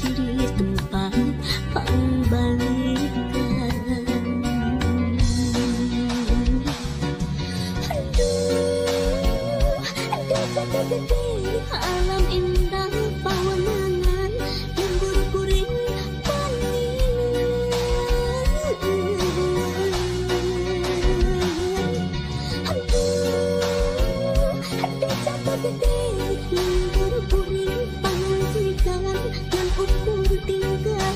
ciri tempat pembalikan. Aduh, ada kata gede alam indah pewanangan yang gurih-gurih panen. Aduh, ada kata gede yang gurih-gurih panen. Jangan ukur tinggal.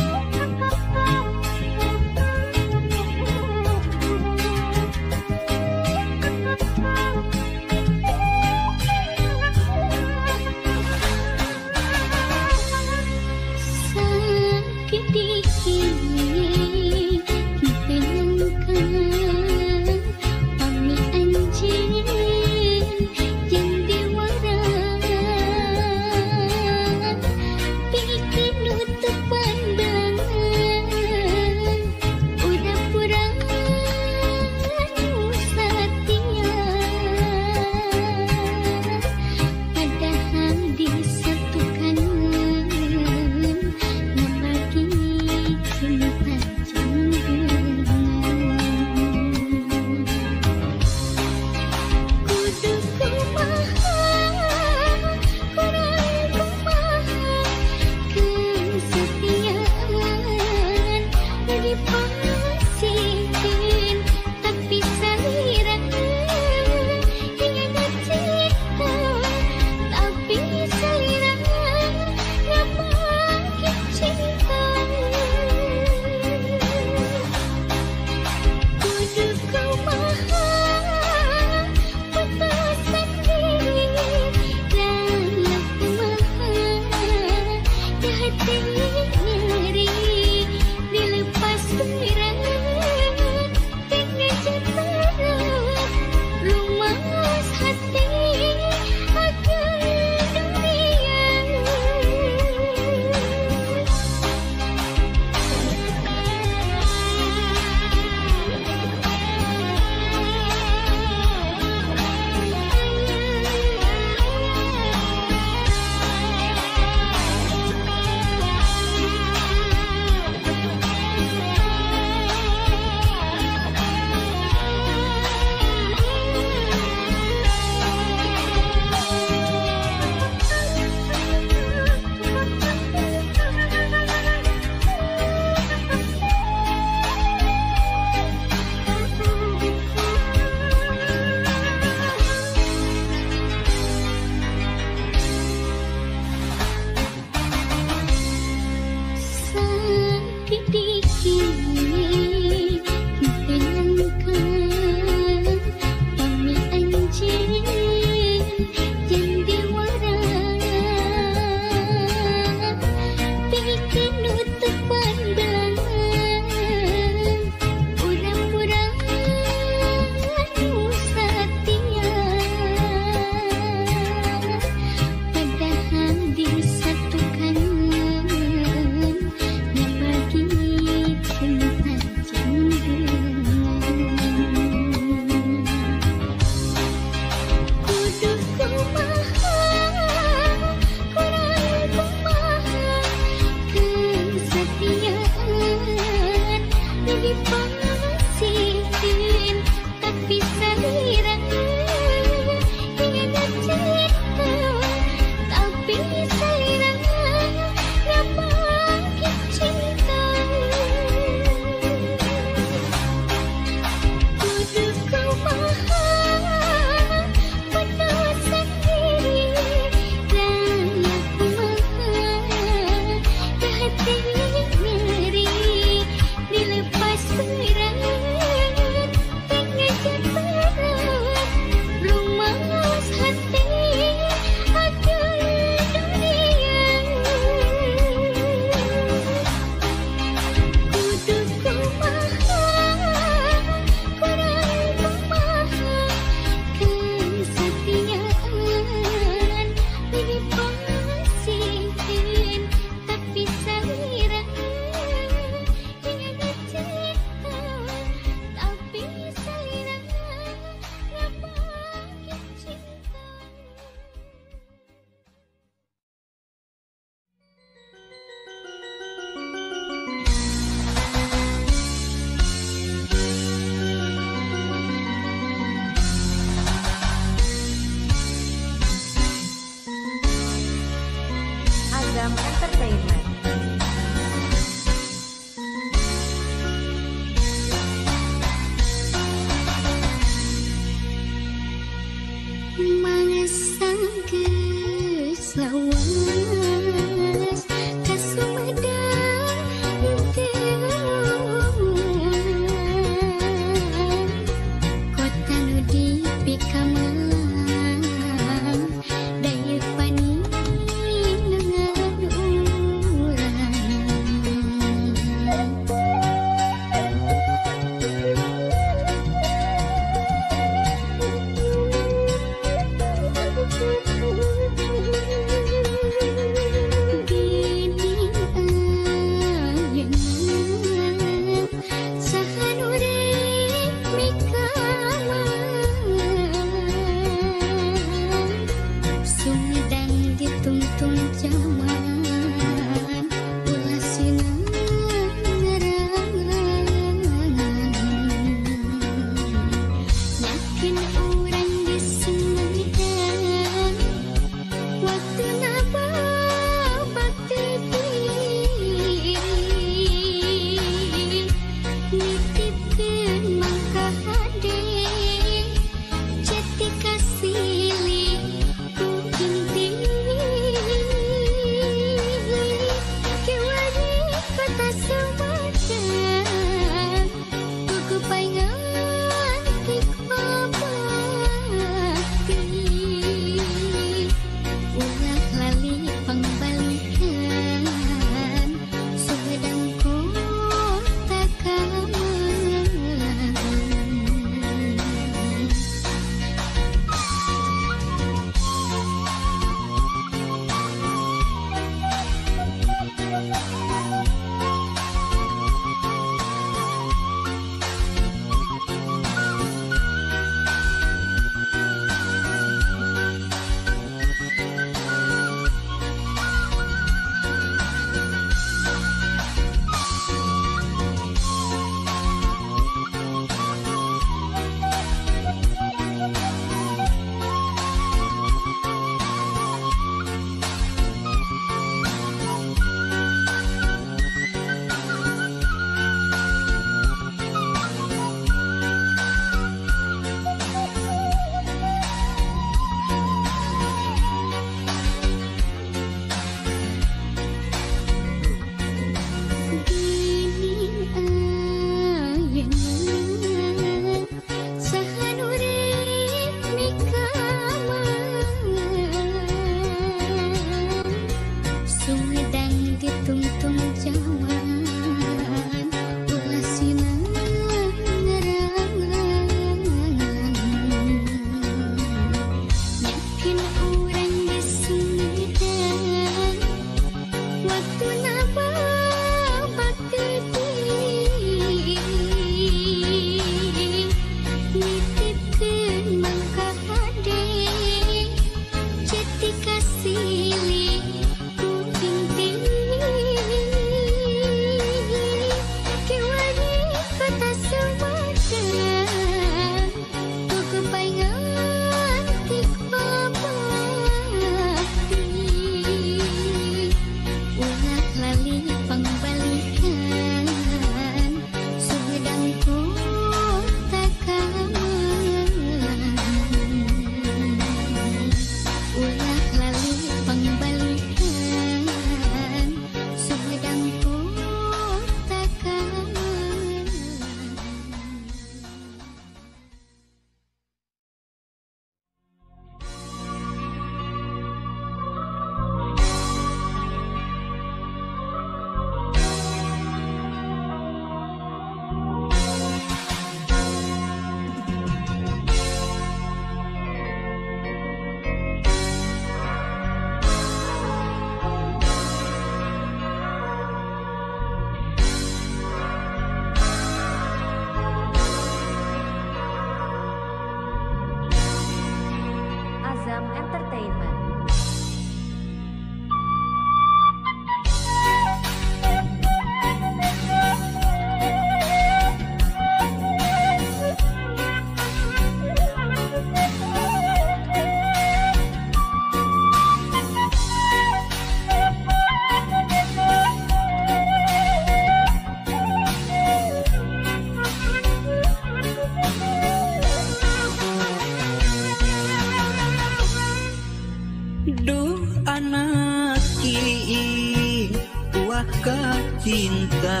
anak kiri buah kacinta,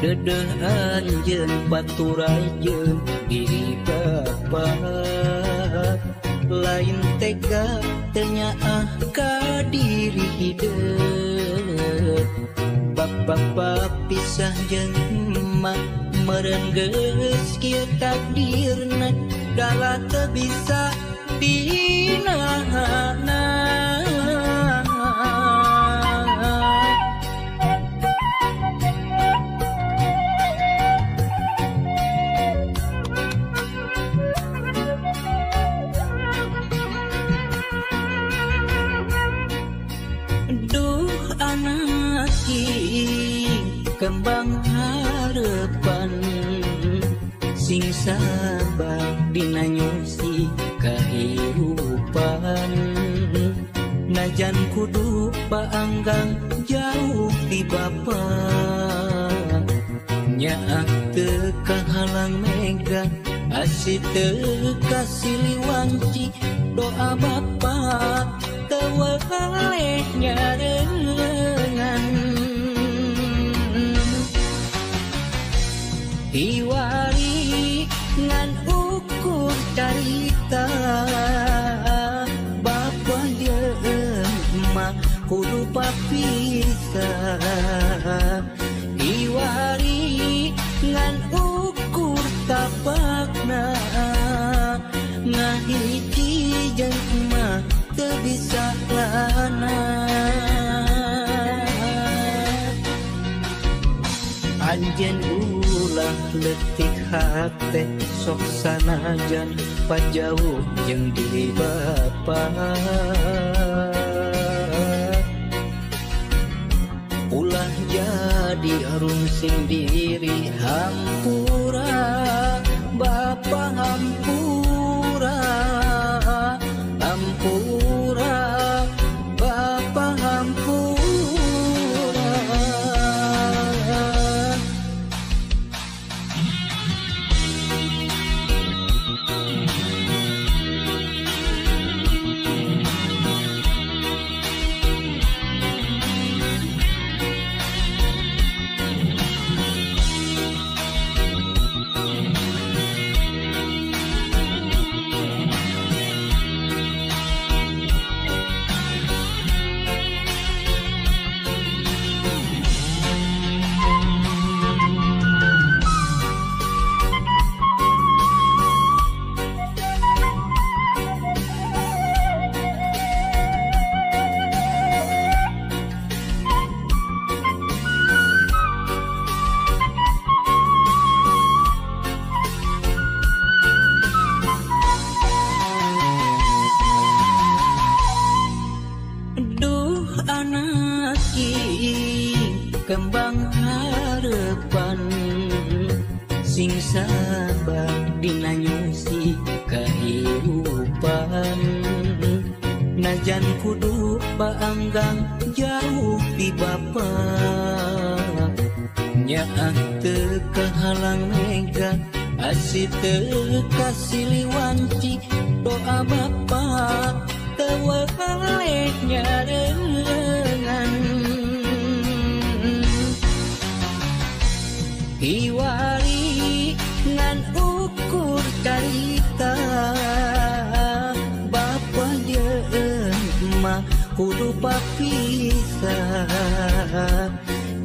dedeh anjen paturai jeng diri bapak, lain tega ternyah ka diri hidup. Bapak pisah jeng emak merengges kia takdirna, dalah tebisa dinana. Duh anak king kembang harapan, sing sabar dinanyusi kehidupan, najan kudu paanggang jauh di bapa, nyaak teka halang mega asih teka siliwanci, doa bapa teweleh nyarengan. Iwari ngan ukur carita, bapa jeung emak kudu papisah. Iwari ngan ukur tapakna, ngahiji jeung emak teu bisa lana. Anjen ulah letik hate sok sanajan pajauh jeung diri bapa, ulah jadi arungsing diri hampura, bapa hampura, hampura, bapa hampura. Kembang harapan, sing sabar dinanyusi kehidupan, najan kudu paanggang jauh di bapa, nyaak teka halang mega asih teka siliwanci, doa bapa teweleh nyarengan. Iwari ngan ukur carita, bapa jeung emak kudu papisah.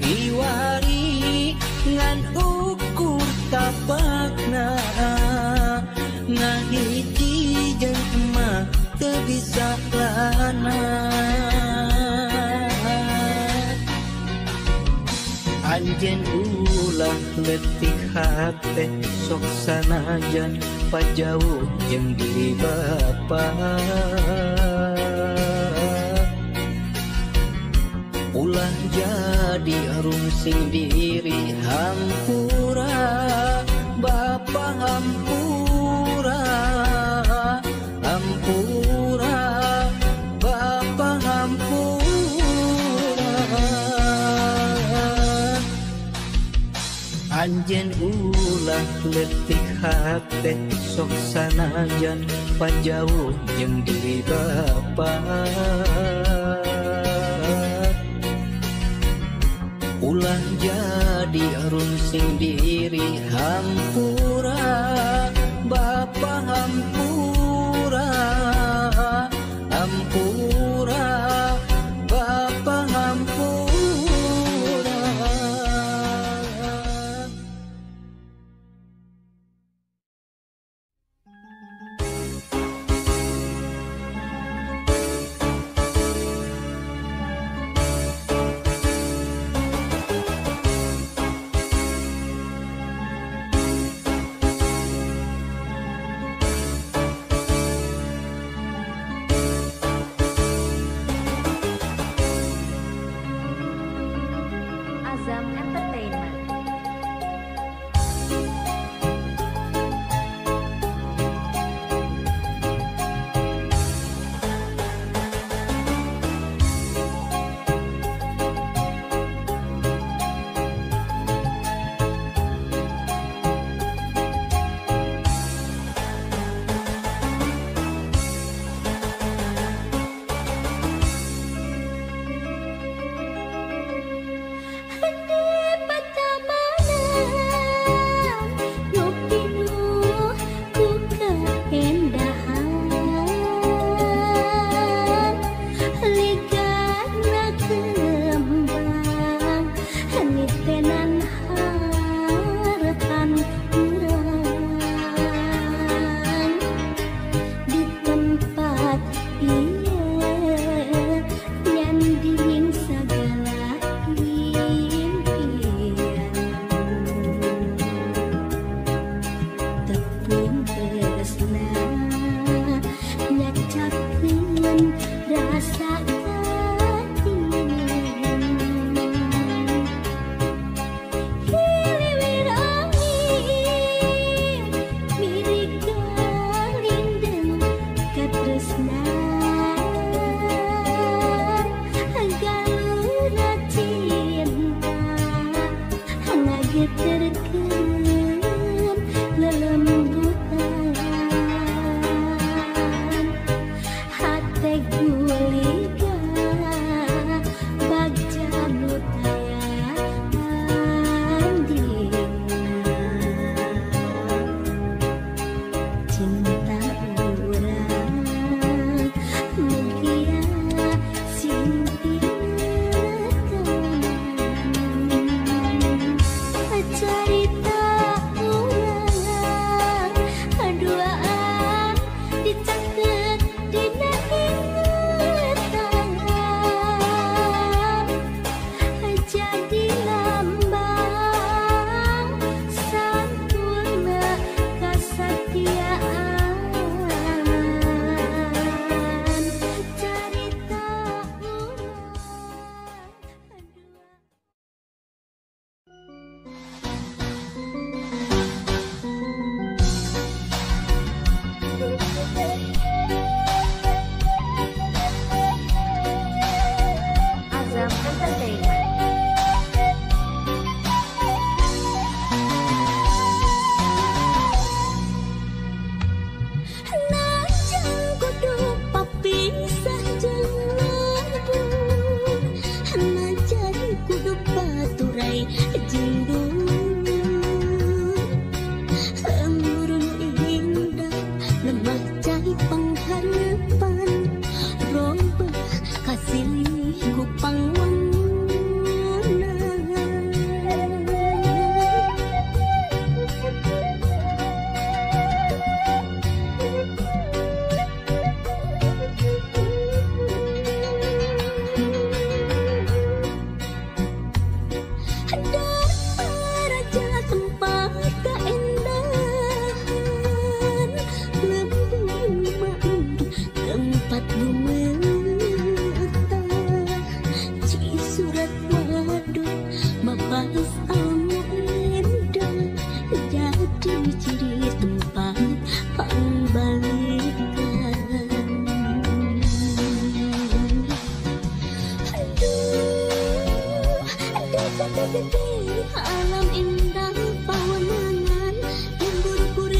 Iwari ngan ukur tapakna, ngahiji jeung emak teu bisa lana. Anjen ulah letik hate sok sanajan pajauh jeung diri bapa, ulah jadi arungsing diri hampura, bapa hampura, hampura, bapa hampura. Anjen ulah letik hate sok sanajan panjauh jeung diri Bapa. Ulah jadi arun sing diri hampura Bapa, hampura hampura Bapa, hampura. Alam indah pewayangan yang buru-buru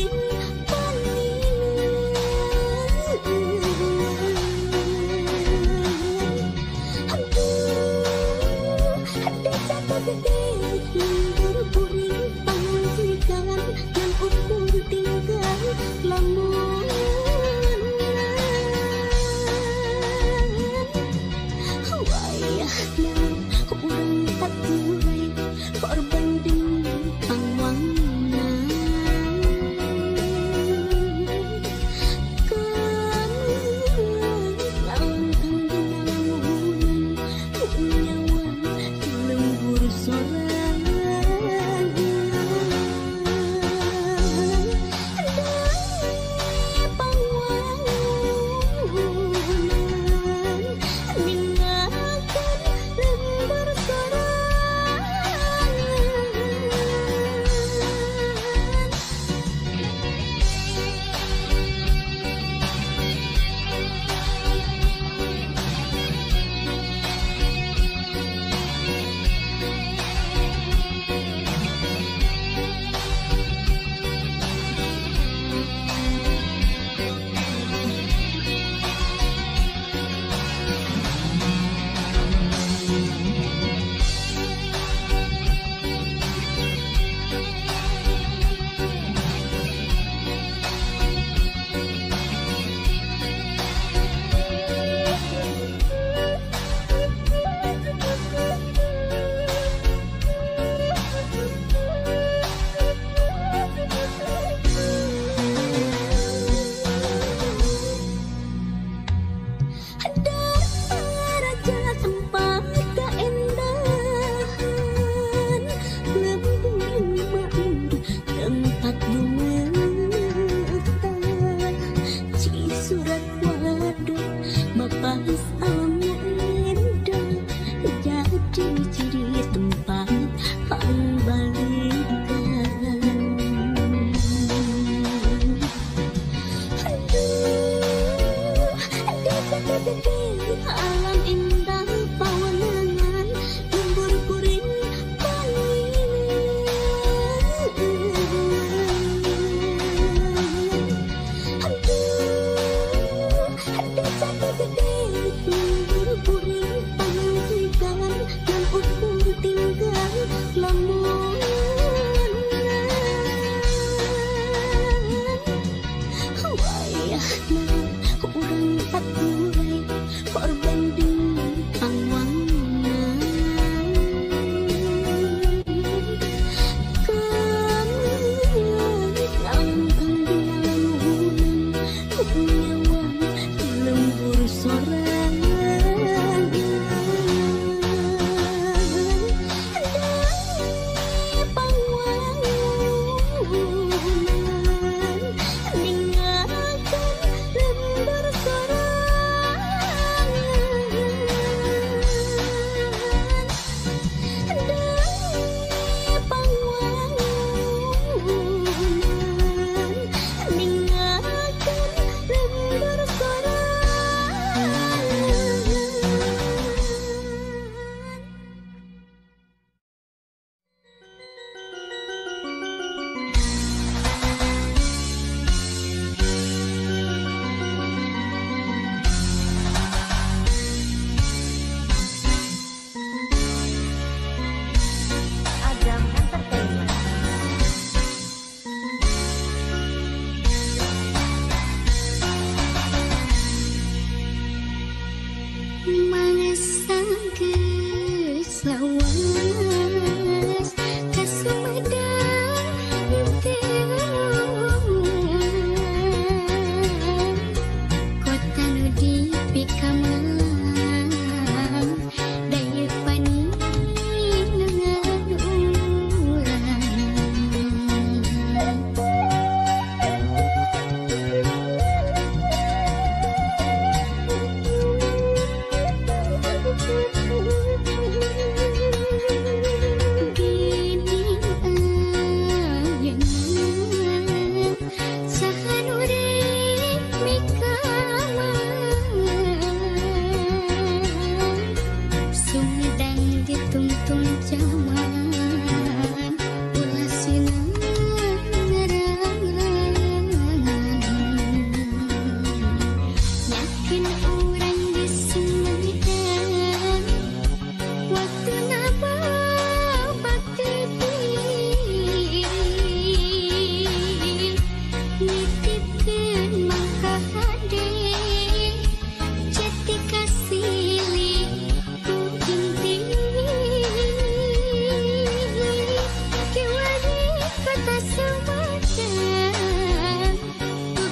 indah, melepas alamnya indah, jadi ciri tempat pembalikan. Aduh, alam indah pewayangan, memburuh-buruh Semacam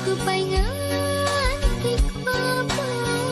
gugup bayangan hikmah.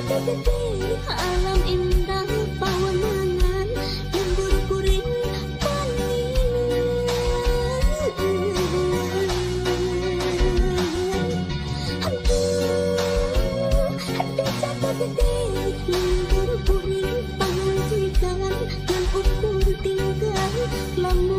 Alam indah pemandangan yang gurih panin. Alam indah pemandangan yang gurih panin. Ada jatuh gede yang gurih panin.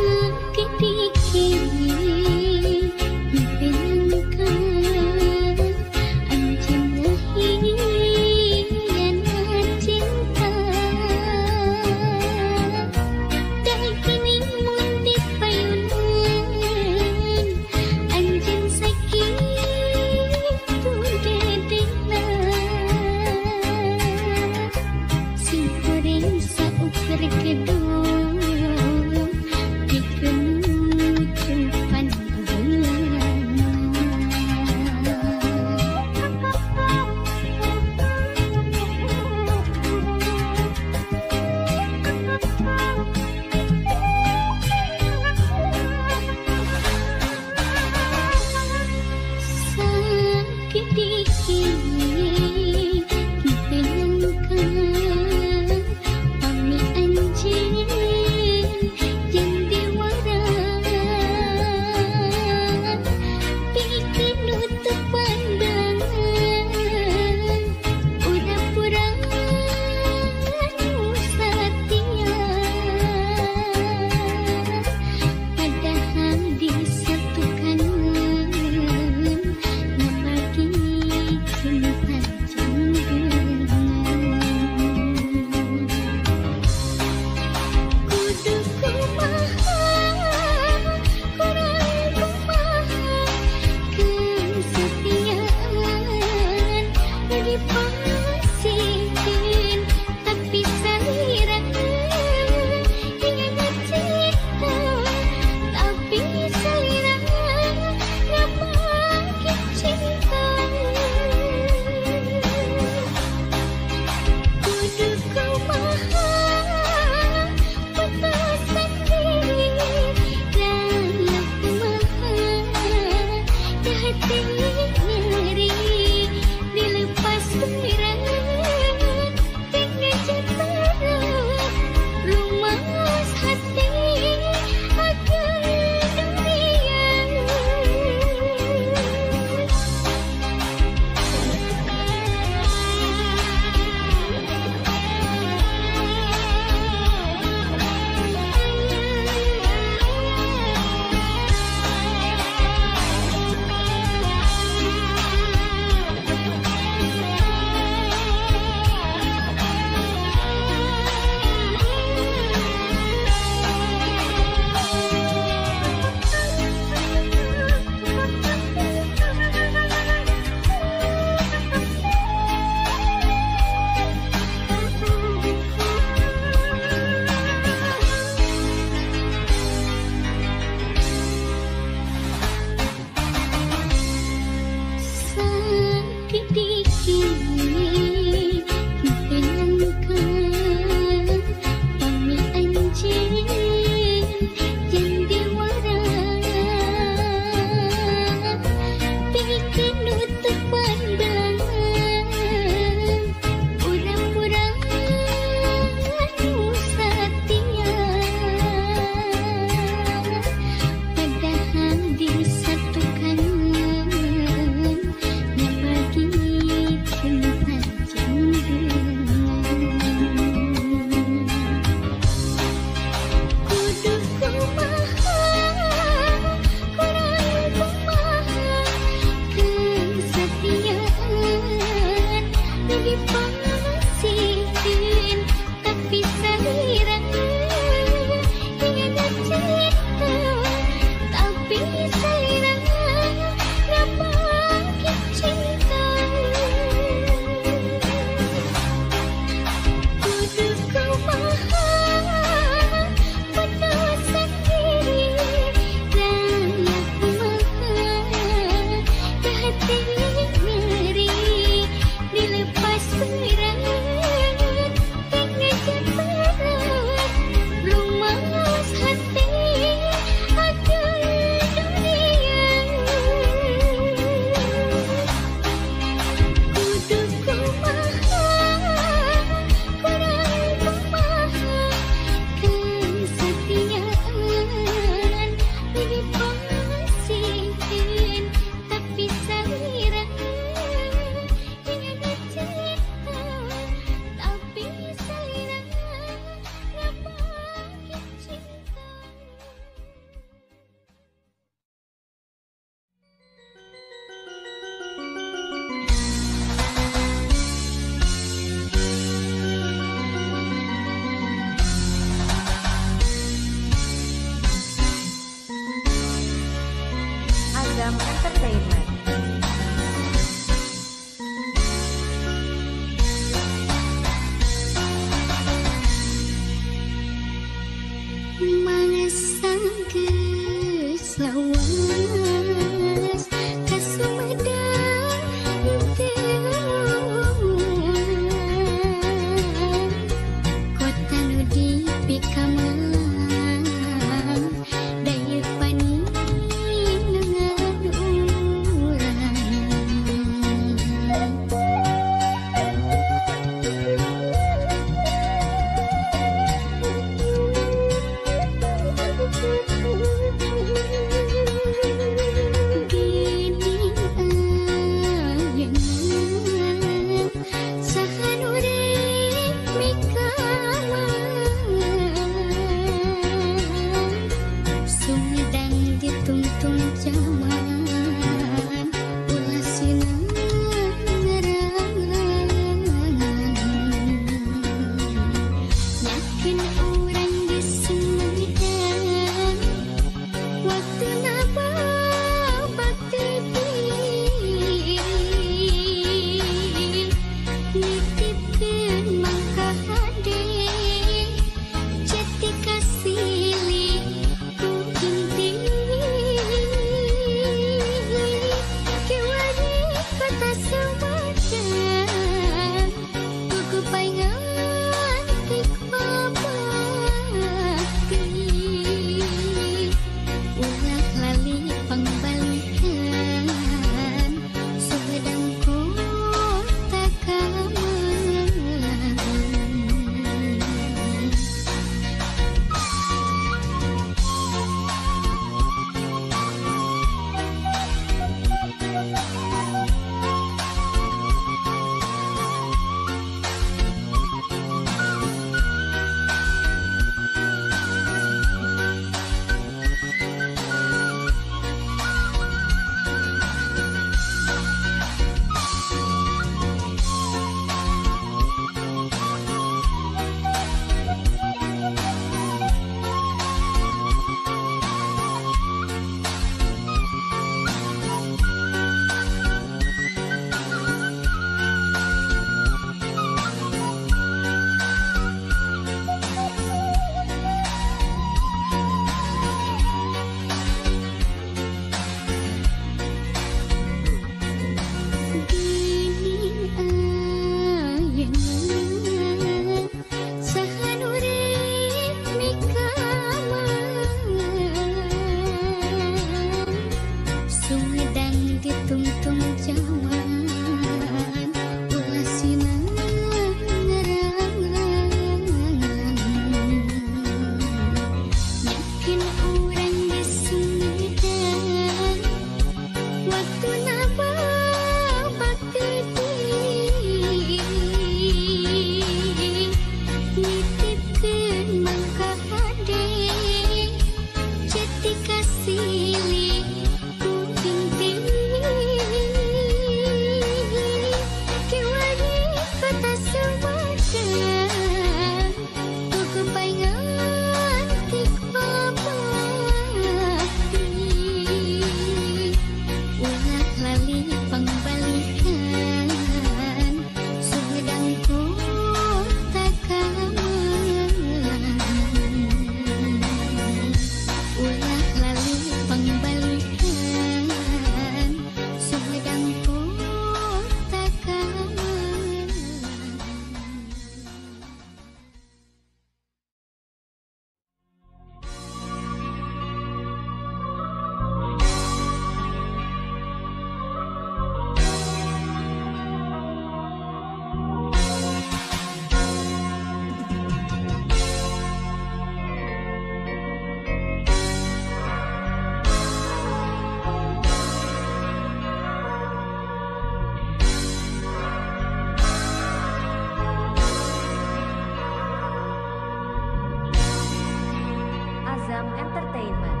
Entertainment.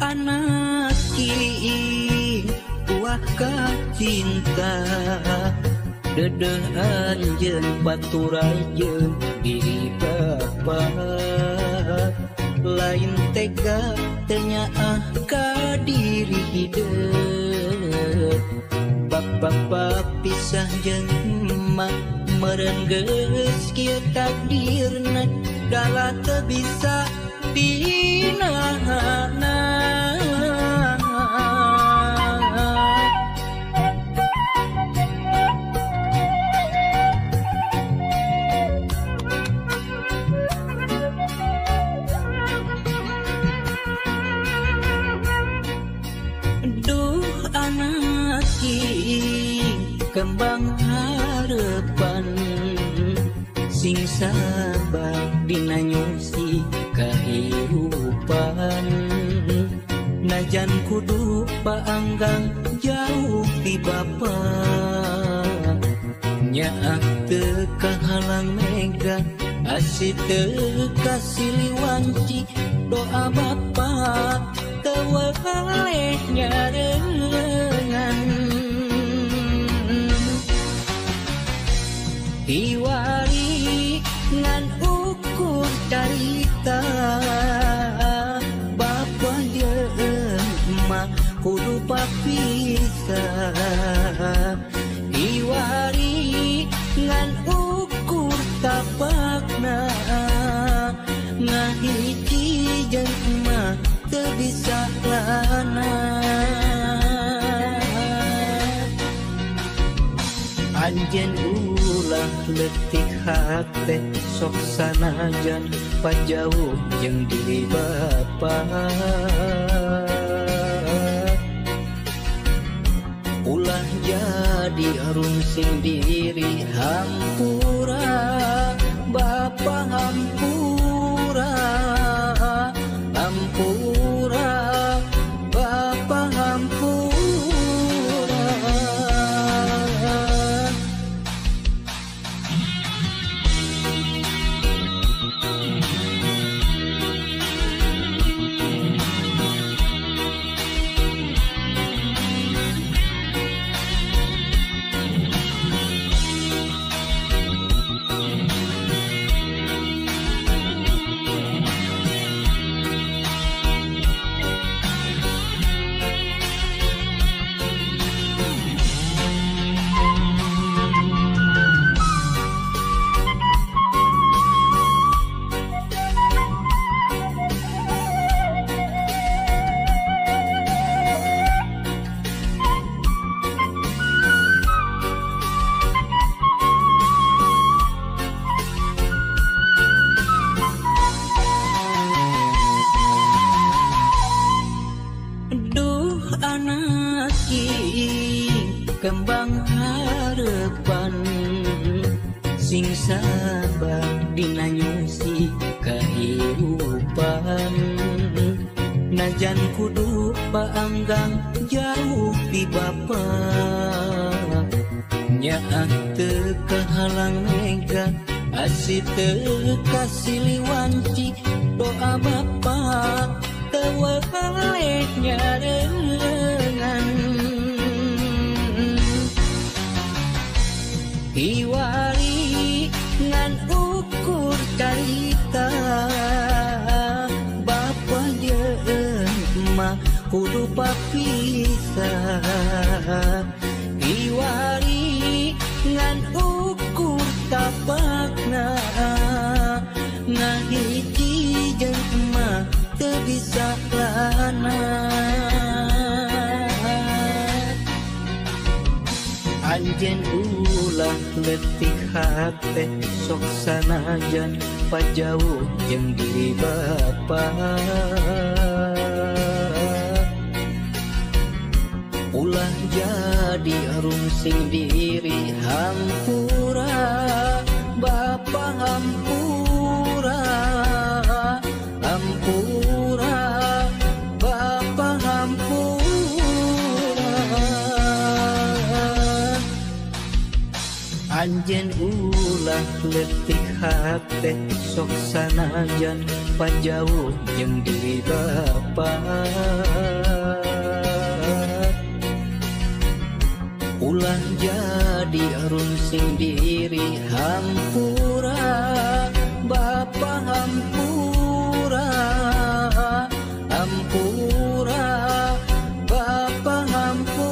Anak kini wahkah cinta dedehan jeung baturan jeung diri bapa lain tega tenyaah ka diri hideung bapa pisah jeung emak meureun geus kieu takdirna dalah teu bisa dinahanna. Duh anak ieu kembang harapan sing sabar dinanyusi kehidupan najan kudu paanggang jauh ti bapa nyaah teu kahalang mega asih teu kasiliwanci doa bapa teu weleh nyarengan hiwari ngan ukur carita bapa jeung emak kudu papisah iwari ngan ukur tapakna ngahiji jeung emak teu bisa lana anjeun ulah leutik hate sok sanajan panjauh jeung diri bapa ulah jadi arungsing diri hampura bapa hampura hampura bapa hampura. Anak ieu kembang harapan sing sabar dinanyusi kehidupan najan kudu paanggang jauh ti bapa nyaah teu kahalang mega asih teu kasiliwanci doa bapa teu weleh nyarengan hiwari ngan ukur carita bapa jeung emak kudu papisah hiwari ngan ukur tapakna ngahiji jeung emak teu bisa lana anjeun Jan ulah letih hati sok sanajan pajauh yang diri bapa. Ulah jadi arungsing diri hampura bapa hampura hampura bapa hampura. Anjen ulah letih hati sok sanajan panjauh yang diri bapa. Ulah jadi arungsing diri hampura bapa hampura hampura bapa hampura.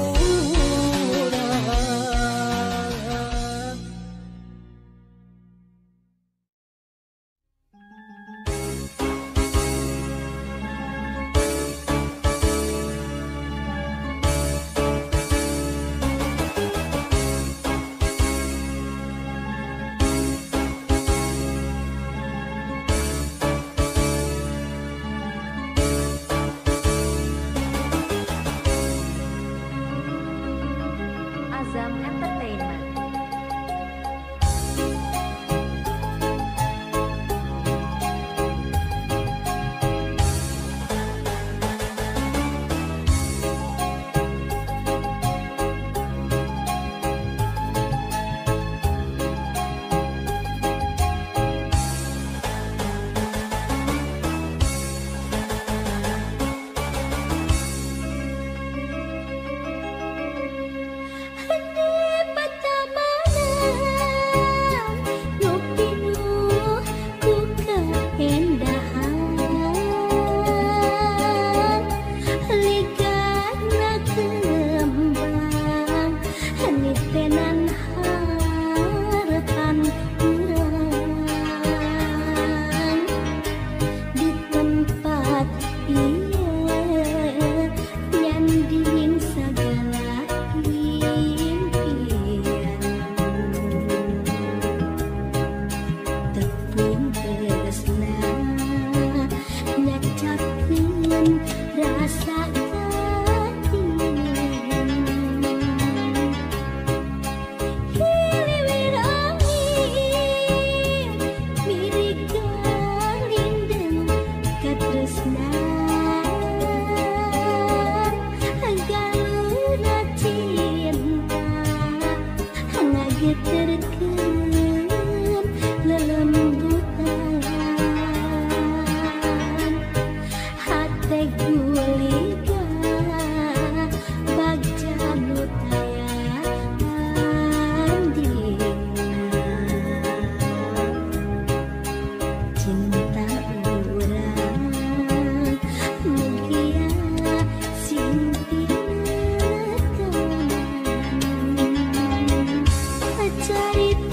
Cari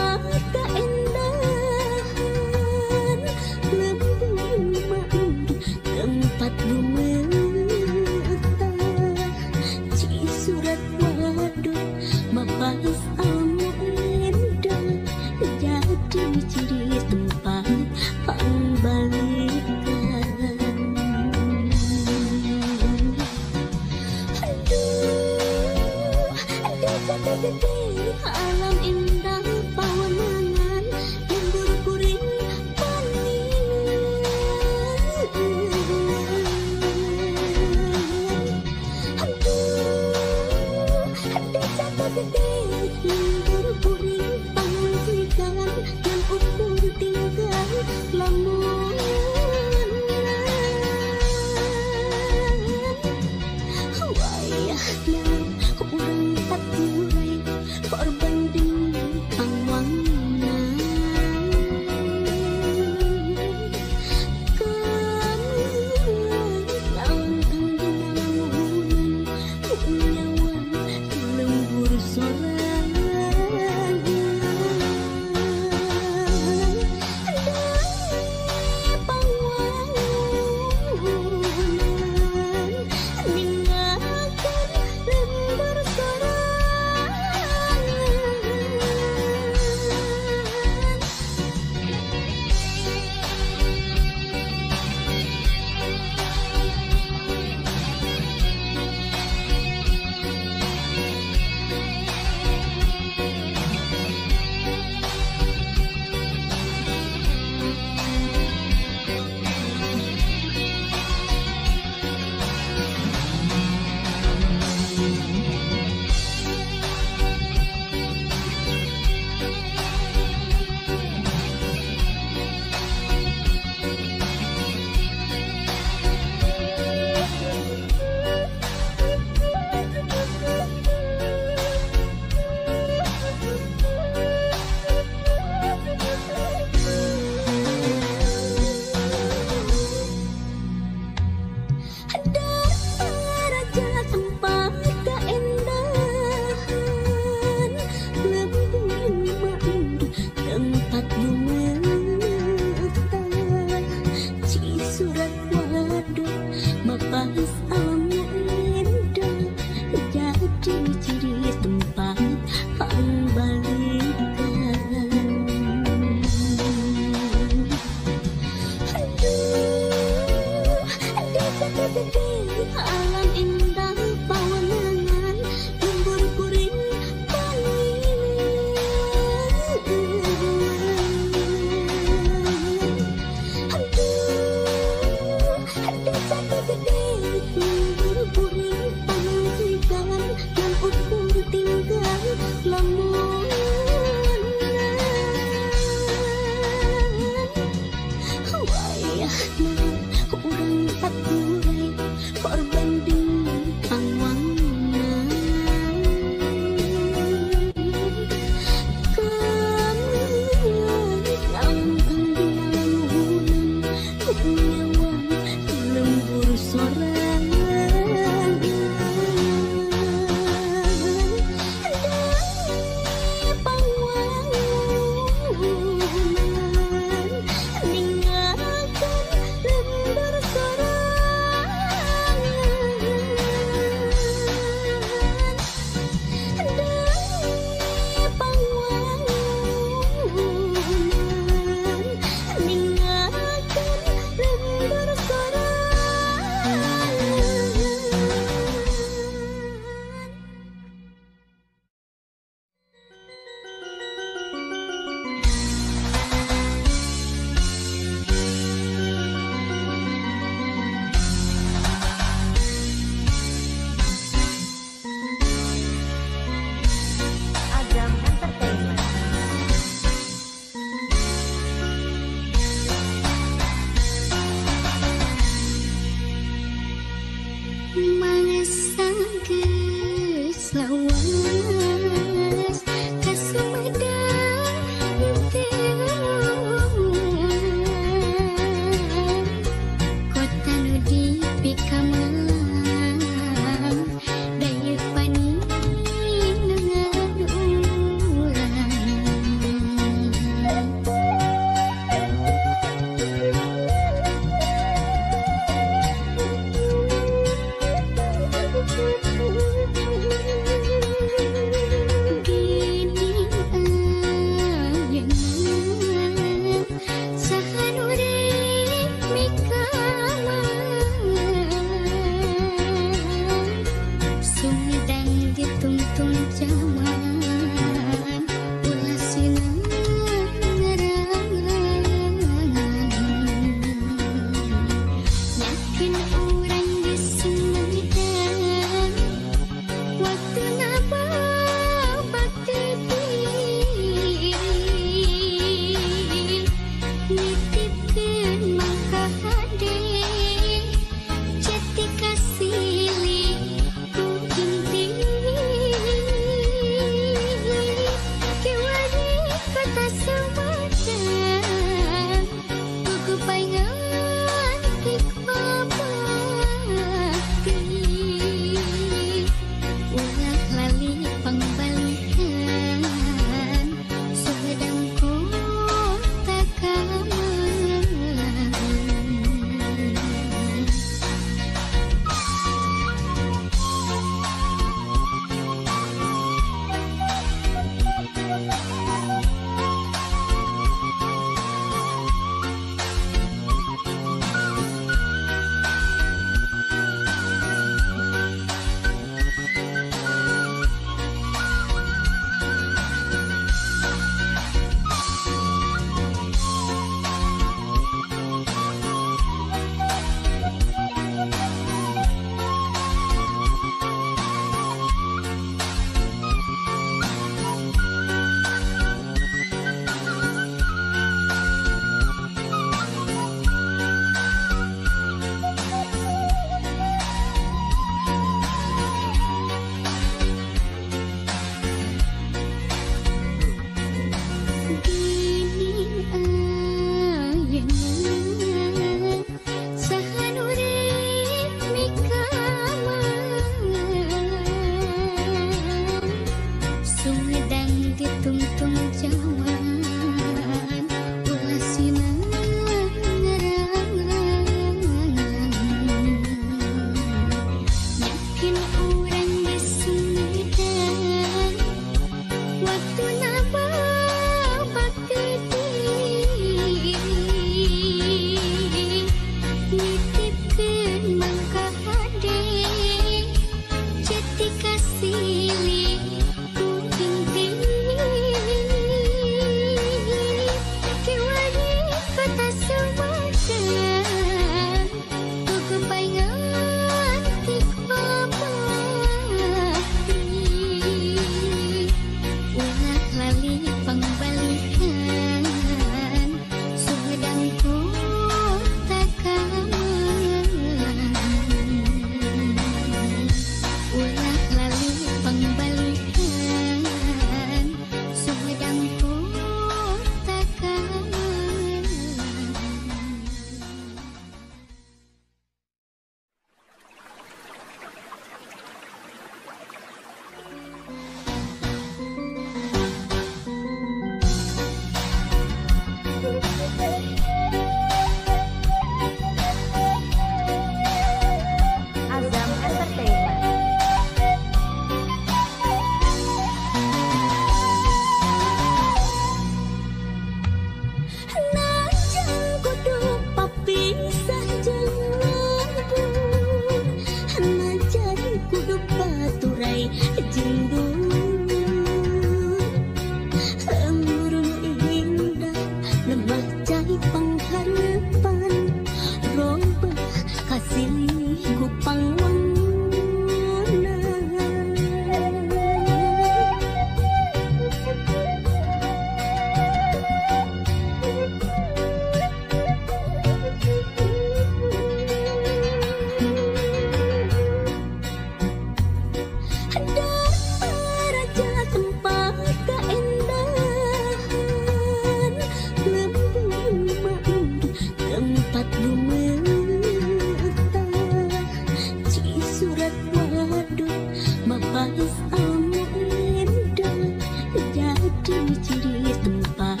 ciri tempat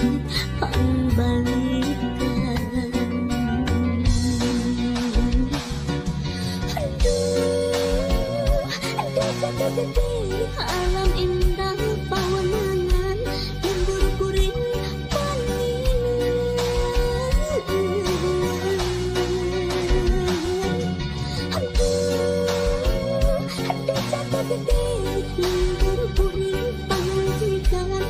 pembalikan. Aduh, sedih alam indah pewanangan yang buru-buru paningan. Aduh, sedih yang buru-buru. Jangan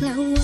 Selalu